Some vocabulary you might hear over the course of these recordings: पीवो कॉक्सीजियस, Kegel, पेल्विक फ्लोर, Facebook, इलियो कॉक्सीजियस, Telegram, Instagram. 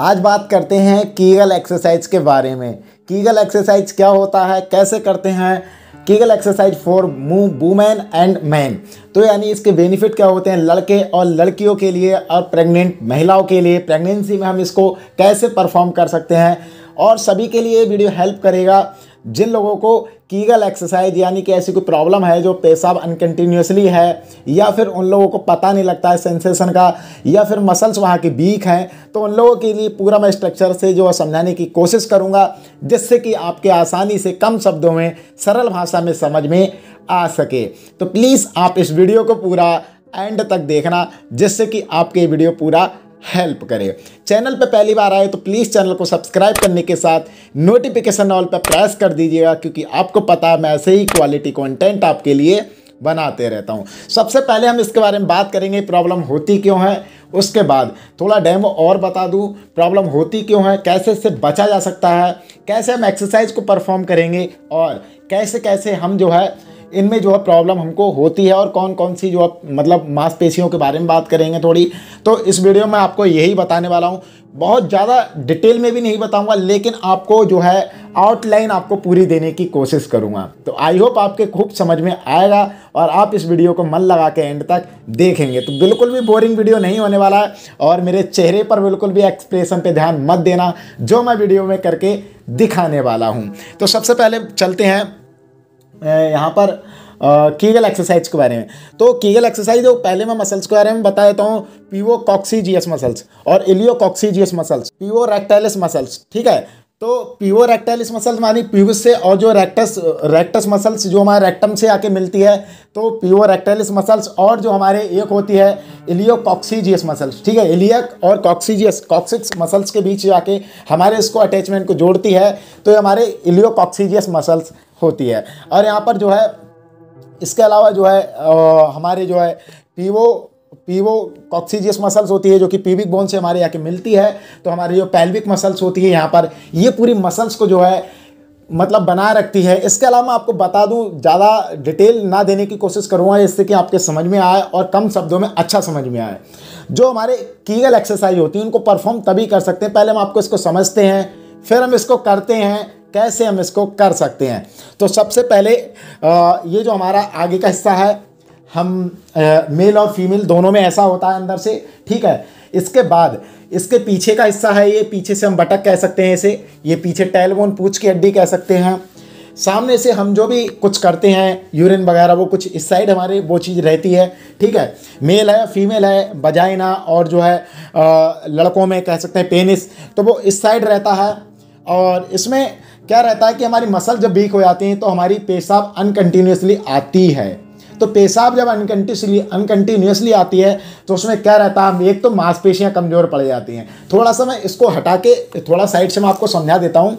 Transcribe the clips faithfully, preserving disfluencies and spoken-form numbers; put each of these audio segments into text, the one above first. आज बात करते हैं कीगल एक्सरसाइज के बारे में। कीगल एक्सरसाइज क्या होता है, कैसे करते हैं, Kegel exercise for women and man. तो यानी इसके बेनिफिट क्या होते हैं लड़के और लड़कियों के लिए और प्रेग्नेंट महिलाओं के लिए, प्रेगनेंसी में हम इसको कैसे परफॉर्म कर सकते हैं, और सभी के लिए ये वीडियो हेल्प करेगा। जिन लोगों को कीगल एक्सरसाइज यानी कि ऐसी कोई प्रॉब्लम है जो पेशाब अनकंटिन्यूसली है, या फिर उन लोगों को पता नहीं लगता है सेंसेशन का, या फिर मसल्स वहाँ की वीक हैं, तो उन लोगों के लिए पूरा मैं स्ट्रक्चर से जो समझाने की कोशिश करूँगा, जिससे कि आपके आसानी से कम शब्दों में सरल भाषा में समझ में आ सके। तो प्लीज़ आप इस वीडियो को पूरा एंड तक देखना, जिससे कि आपके वीडियो पूरा हेल्प करें। चैनल पर पहली बार आए तो प्लीज़ चैनल को सब्सक्राइब करने के साथ नोटिफिकेशन ऑल पर प्रेस कर दीजिएगा, क्योंकि आपको पता है मैं ऐसे ही क्वालिटी कंटेंट आपके लिए बनाते रहता हूं। सबसे पहले हम इसके बारे में बात करेंगे प्रॉब्लम होती क्यों है, उसके बाद थोड़ा डेमो और बता दूं प्रॉब्लम होती क्यों है, कैसे इससे बचा जा सकता है, कैसे हम एक्सरसाइज को परफॉर्म करेंगे, और कैसे कैसे हम जो है इनमें जो है प्रॉब्लम हमको होती है, और कौन कौन सी जो है मतलब मांसपेशियों के बारे में बात करेंगे थोड़ी। तो इस वीडियो में आपको यही बताने वाला हूँ, बहुत ज़्यादा डिटेल में भी नहीं बताऊँगा, लेकिन आपको जो है आउटलाइन आपको पूरी देने की कोशिश करूँगा। तो आई होप आपके खूब समझ में आएगा और आप इस वीडियो को मन लगा के एंड तक देखेंगे। तो बिल्कुल भी बोरिंग वीडियो नहीं होने वाला है, और मेरे चेहरे पर बिल्कुल भी एक्सप्रेशन पे ध्यान मत देना, जो मैं वीडियो में करके दिखाने वाला हूँ। तो सबसे पहले चलते हैं यहाँ पर कीगल एक्सरसाइज के बारे में। तो कीगल एक्सरसाइज जो पहले मैं मसल्स के बारे में बता देता हूँ, पीवो कॉक्सीजियस मसल्स और इलियो कॉक्सीजियस muscles, puborectalis muscles, ठीक है। तो पीवो रेक्टाइलिस मसल्स मानी पीवस से, और जो रेक्टस रेक्टस मसल्स जो हमारे रेक्टम से आके मिलती है, तो पीवो रेक्टाइलिस मसल्स, और जो हमारे एक होती है इलियो कॉक्सीजियस मसल्स, ठीक है। इलियक और कॉक्सीजियस कॉक्सिक्स मसल्स के बीच जाके हमारे इसको अटैचमेंट को जोड़ती है, तो ये हमारे इलियो कॉक्सीजियस मसल्स होती है। और यहाँ पर जो है इसके अलावा जो है आ, हमारे जो है पीवो पीवो कॉक्सीजियस मसल्स होती है, जो कि पीविक बोन से हमारे यहाँ के मिलती है। तो हमारी जो पेल्विक मसल्स होती है यहाँ पर, ये पूरी मसल्स को जो है मतलब बना रखती है। इसके अलावा मैं आपको बता दूं, ज़्यादा डिटेल ना देने की कोशिश करूँगा, इससे कि आपके समझ में आए और कम शब्दों में अच्छा समझ में आए। जो हमारे कीगल एक्सरसाइज होती है उनको परफॉर्म तभी कर सकते हैं, पहले हम आपको इसको समझते हैं, फिर हम इसको करते हैं, कैसे हम इसको कर सकते हैं। तो सबसे पहले ये जो हमारा आगे का हिस्सा है, हम मेल और फीमेल दोनों में ऐसा होता है अंदर से, ठीक है। इसके बाद इसके पीछे का हिस्सा है, ये पीछे से हम बटक कह सकते हैं इसे, ये पीछे टेलबोन पूंछ की हड्डी कह सकते हैं। सामने से हम जो भी कुछ करते हैं, यूरिन वगैरह, वो कुछ इस साइड हमारे वो चीज़ रहती है, ठीक है। मेल है, फीमेल है, बजाइना, और जो है आ, लड़कों में कह सकते हैं पेनिस, तो वो इस साइड रहता है। और इसमें क्या रहता है कि हमारी मसल जब वीक हो जाती हैं तो हमारी पेशाब अनकंटिन्यूसली आती है। तो पेशाब जब अनकंटिन्यूसली अनकंटिन्यूसली आती है तो उसमें क्या रहता है, एक तो मांसपेशियां कमज़ोर पड़ जाती हैं। थोड़ा सा मैं इसको हटा के थोड़ा साइड से मैं आपको समझा देता हूँ।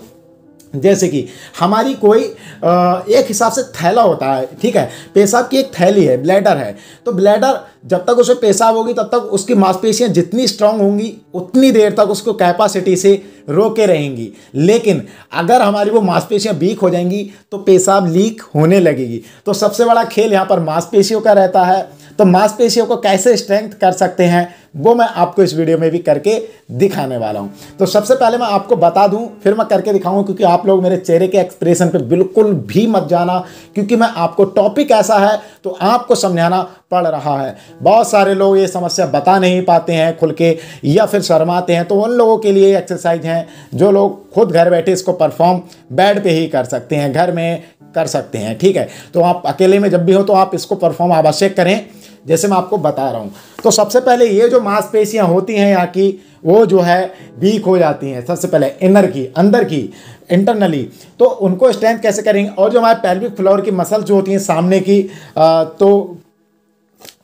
जैसे कि हमारी कोई एक हिसाब से थैला होता है, ठीक है, पेशाब की एक थैली है, ब्लैडर है। तो ब्लैडर जब तक उसमें पेशाब होगी तब तक उसकी मांसपेशियां जितनी स्ट्रांग होंगी उतनी देर तक उसको कैपेसिटी से रोके रहेंगी, लेकिन अगर हमारी वो मांसपेशियां वीक हो जाएंगी तो पेशाब लीक होने लगेगी। तो सबसे बड़ा खेल यहाँ पर मांसपेशियों का रहता है। तो मांसपेशियों को कैसे स्ट्रेंथ कर सकते हैं वो मैं आपको इस वीडियो में भी करके दिखाने वाला हूँ। तो सबसे पहले मैं आपको बता दूँ, फिर मैं करके दिखाऊँगा, क्योंकि आप लोग मेरे चेहरे के एक्सप्रेशन पे बिल्कुल भी मत जाना, क्योंकि मैं आपको टॉपिक ऐसा है तो आपको समझाना पड़ रहा है। बहुत सारे लोग ये समस्या बता नहीं पाते हैं खुल के, या फिर शर्माते हैं, तो उन लोगों के लिए एक्सरसाइज हैं जो लोग खुद घर बैठे इसको परफॉर्म बेड पर ही कर सकते हैं, घर में कर सकते हैं, ठीक है। तो आप अकेले में जब भी हो तो आप इसको परफॉर्म आवश्यक करें, जैसे मैं आपको बता रहा हूँ। तो सबसे पहले ये जो मांसपेशियाँ होती हैं यहाँ की, वो जो है वीक हो जाती हैं, सबसे पहले इनर की, अंदर की, इंटरनली। तो उनको स्ट्रेंथ कैसे करेंगे, और जो हमारे पेल्विक फ्लोर की मसल्स जो होती हैं सामने की, तो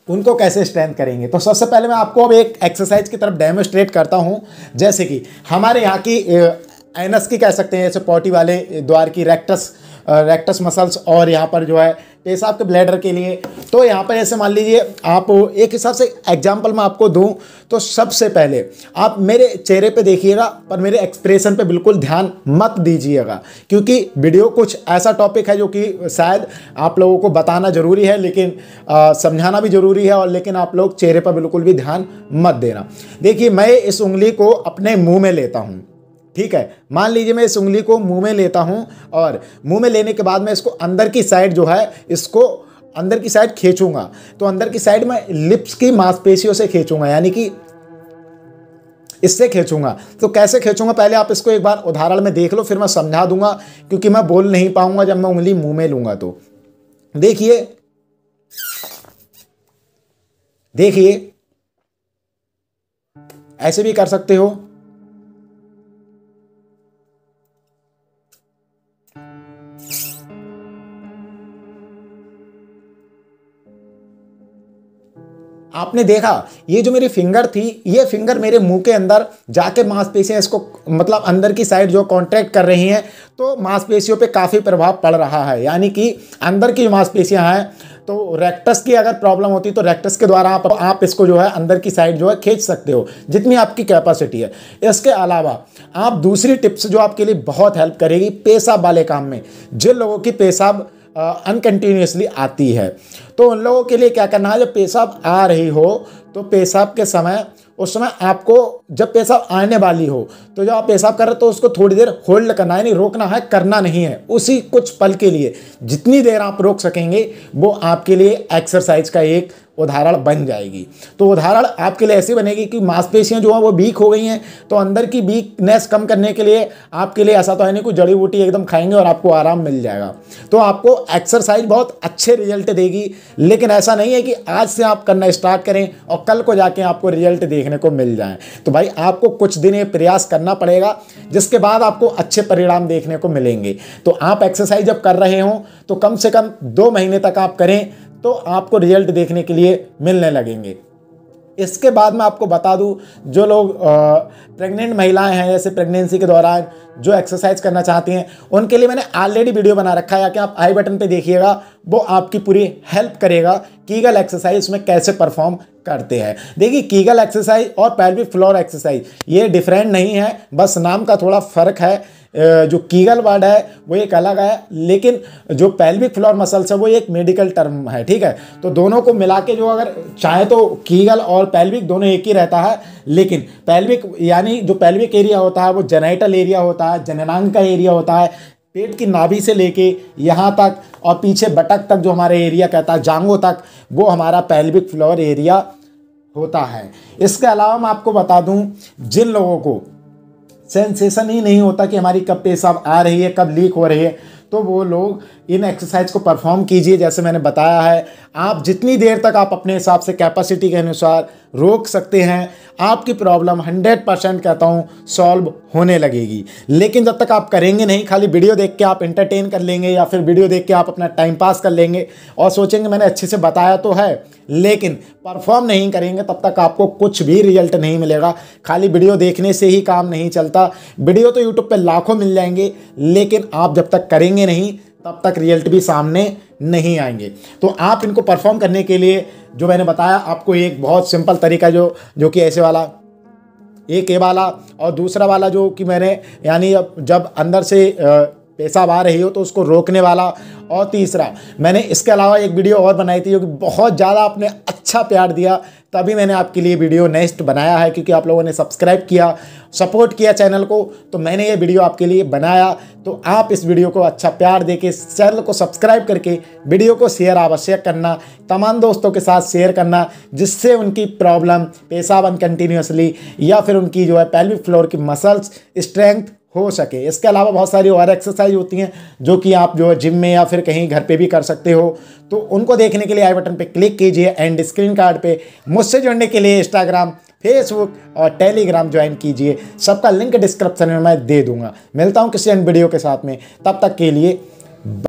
उनको कैसे स्ट्रेंथ करेंगे। तो सबसे पहले मैं आपको अब एक एक्सरसाइज की तरफ डेमोस्ट्रेट करता हूँ। जैसे कि हमारे यहाँ की एनस की कह सकते हैं, जैसे पॉटी वाले द्वार की, रेक्टस रेक्टस मसल्स और यहाँ पर जो है पेशाब के ब्लैडर के लिए। तो यहाँ पर ऐसे मान लीजिए आप एक हिसाब से एग्जांपल मैं आपको दूं तो सबसे पहले आप मेरे चेहरे पे देखिएगा पर मेरे एक्सप्रेशन पे बिल्कुल ध्यान मत दीजिएगा, क्योंकि वीडियो कुछ ऐसा टॉपिक है जो कि शायद आप लोगों को बताना ज़रूरी है लेकिन समझाना भी ज़रूरी है, और लेकिन आप लोग चेहरे पर बिल्कुल भी ध्यान मत देना। देखिए मैं इस उंगली को अपने मुँह में लेता हूँ, ठीक है, मान लीजिए मैं इस उंगली को मुंह में लेता हूं और मुंह में लेने के बाद मैं इसको अंदर की साइड जो है इसको अंदर की साइड खींचूंगा, तो अंदर की साइड मैं लिप्स की मांसपेशियों से खींचूंगा, यानी कि इससे खींचूंगा। तो कैसे खींचूंगा पहले आप इसको एक बार उदाहरण में देख लो, फिर मैं समझा दूंगा, क्योंकि मैं बोल नहीं पाऊंगा जब मैं उंगली मुँह में लूंगा। तो देखिए देखिए ऐसे भी कर सकते हो, आपने देखा ये जो मेरी फिंगर थी ये फिंगर मेरे मुंह के अंदर जाके मांसपेशियां इसको मतलब अंदर की साइड जो कॉन्ट्रैक्ट कर रही हैं, तो मांसपेशियों पे काफ़ी प्रभाव पड़ रहा है। यानी कि अंदर की जो मांसपेशियां हैं तो रेक्टस की अगर प्रॉब्लम होती तो रेक्टस के द्वारा आप आप इसको जो है अंदर की साइड जो है खींच सकते हो जितनी आपकी कैपेसिटी है। इसके अलावा आप दूसरी टिप्स जो आपके लिए बहुत हेल्प करेगी पेशाब वाले काम में, जिन लोगों की पेशाब अनकंटिन्यूसली uh, आती है तो उन लोगों के लिए क्या करना है, जब पेशाब आ रही हो तो पेशाब के समय उस समय आपको जब पेशाब आने वाली हो तो जब आप पेशाब कर रहे हो तो उसको थोड़ी देर होल्ड करना है, नहीं रोकना है, करना नहीं है, उसी कुछ पल के लिए जितनी देर आप रोक सकेंगे वो आपके लिए एक्सरसाइज का एक उदाहरण बन जाएगी। तो उदाहरण आपके लिए ऐसी बनेगी कि मांसपेशियां जो हैं वो वीक हो गई हैं, तो अंदर की वीकनेस कम करने के लिए आपके लिए ऐसा तो है नहीं कोई जड़ी बूटी एकदम खाएंगे और आपको आराम मिल जाएगा। तो आपको एक्सरसाइज बहुत अच्छे रिजल्ट देगी, लेकिन ऐसा नहीं है कि आज से आप करना स्टार्ट करें और कल को जाके आपको रिजल्ट देखने को मिल जाए। तो भाई आपको कुछ दिन ये प्रयास करना पड़ेगा, जिसके बाद आपको अच्छे परिणाम देखने को मिलेंगे। तो आप एक्सरसाइज जब कर रहे हो तो कम से कम दो महीने तक आप करें तो आपको रिजल्ट देखने के लिए मिलने लगेंगे। इसके बाद मैं आपको बता दूं, जो लोग प्रेग्नेंट महिलाएं हैं जैसे प्रेगनेंसी के दौरान जो एक्सरसाइज करना चाहती हैं, उनके लिए मैंने ऑलरेडी वीडियो बना रखा है, या कि आप आई बटन पे देखिएगा, वो आपकी पूरी हेल्प करेगा कीगल एक्सरसाइज में कैसे परफॉर्म करते हैं। देखिए कीगल एक्सरसाइज और पेल्विक फ्लोर एक्सरसाइज ये डिफरेंट नहीं है, बस नाम का थोड़ा फर्क है। जो कीगल वर्ड है वो एक अलग है, लेकिन जो पेल्विक फ्लोर मसल्स है वो एक मेडिकल टर्म है, ठीक है। तो दोनों को मिला के जो अगर चाहे तो कीगल और पेल्विक दोनों एक ही रहता है, लेकिन पेल्विक यानी जो पेल्विक एरिया होता है वो जेनिटल एरिया होता है, जननांग का एरिया होता है, पेट की नाभि से लेके यहाँ तक और पीछे बटक तक जो हमारे एरिया कहता है जांघों तक, वो हमारा पेल्विक फ्लोर एरिया होता है। इसके अलावा मैं आपको बता दूँ, जिन लोगों को सेंसेशन ही नहीं होता कि हमारी कब पेशाब आ रही है कब लीक हो रही है, तो वो लोग इन एक्सरसाइज को परफॉर्म कीजिए। जैसे मैंने बताया है, आप जितनी देर तक आप अपने हिसाब से कैपेसिटी के अनुसार रोक सकते हैं, आपकी प्रॉब्लम हंड्रेड परसेंट कहता हूँ सॉल्व होने लगेगी। लेकिन जब तक आप करेंगे नहीं, खाली वीडियो देख के आप एंटरटेन कर लेंगे या फिर वीडियो देख के आप अपना टाइम पास कर लेंगे और सोचेंगे मैंने अच्छे से बताया तो है लेकिन परफॉर्म नहीं करेंगे, तब तक आपको कुछ भी रिजल्ट नहीं मिलेगा। खाली वीडियो देखने से ही काम नहीं चलता, वीडियो तो यूट्यूब पर लाखों मिल जाएंगे लेकिन आप जब तक करेंगे नहीं तब तक रिजल्ट भी सामने नहीं आएंगे। तो आप इनको परफॉर्म करने के लिए जो मैंने बताया आपको एक बहुत सिंपल तरीका जो जो कि ऐसे वाला एक ये वाला और दूसरा वाला जो कि मैंने यानी अब जब अंदर से पेशाब आ रही हो तो उसको रोकने वाला, और तीसरा मैंने इसके अलावा एक वीडियो और बनाई थी जो कि बहुत ज़्यादा आपने अच्छा प्यार दिया, तभी मैंने आपके लिए वीडियो नेक्स्ट बनाया है, क्योंकि आप लोगों ने सब्सक्राइब किया सपोर्ट किया चैनल को, तो मैंने ये वीडियो आपके लिए बनाया। तो आप इस वीडियो को अच्छा प्यार देके इस चैनल को सब्सक्राइब करके वीडियो को शेयर अवश्य करना, तमाम दोस्तों के साथ शेयर करना, जिससे उनकी प्रॉब्लम पेशाब अनकंटिन्यूसली या फिर उनकी जो है पेल्विक फ्लोर की मसल्स स्ट्रेंथ हो सके। इसके अलावा बहुत सारी और एक्सरसाइज होती हैं जो कि आप जो है जिम में या फिर कहीं घर पे भी कर सकते हो, तो उनको देखने के लिए आई बटन पे क्लिक कीजिए एंड स्क्रीन कार्ड पे। मुझसे जुड़ने के लिए इंस्टाग्राम, फेसबुक और टेलीग्राम ज्वाइन कीजिए, सबका लिंक डिस्क्रिप्शन में मैं दे दूंगा। मिलता हूँ किसी अन्य वीडियो के साथ में, तब तक के लिए